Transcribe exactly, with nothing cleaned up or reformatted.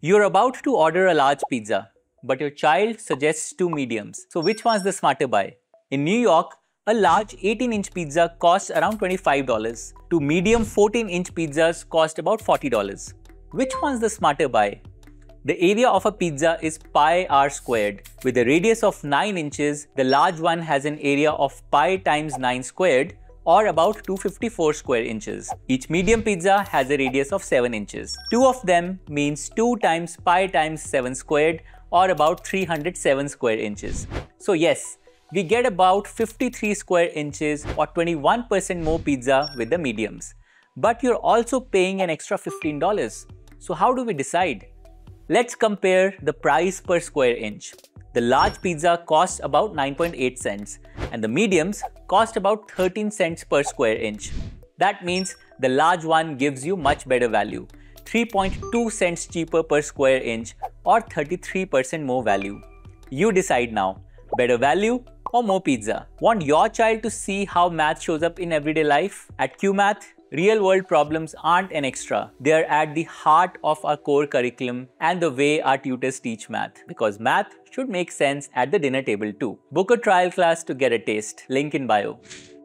You're about to order a large pizza, but your child suggests two mediums. So which one's the smarter buy? In New York, a large eighteen inch pizza costs around twenty-five dollars. Two medium fourteen inch pizzas cost about forty dollars. Which one's the smarter buy? The area of a pizza is pi r squared. With a radius of nine inches, the large one has an area of pi times nine squared, or about two hundred fifty-four square inches. Each medium pizza has a radius of seven inches. Two of them means two times pi times seven squared, or about three hundred seven square inches. So yes, we get about fifty-three square inches or twenty-one percent more pizza with the mediums. But you're also paying an extra fifteen dollars. So how do we decide? Let's compare the price per square inch. The large pizza costs about nine point eight cents and the mediums cost about thirteen cents per square inch. That means the large one gives you much better value, three point two cents cheaper per square inch or thirty-three percent more value. You decide now, better value or more pizza? Want your child to see how math shows up in everyday life? At Cuemath, real-world problems aren't an extra. They are at the heart of our core curriculum and the way our tutors teach math, because math should make sense at the dinner table too. Book a trial class to get a taste. Link in bio.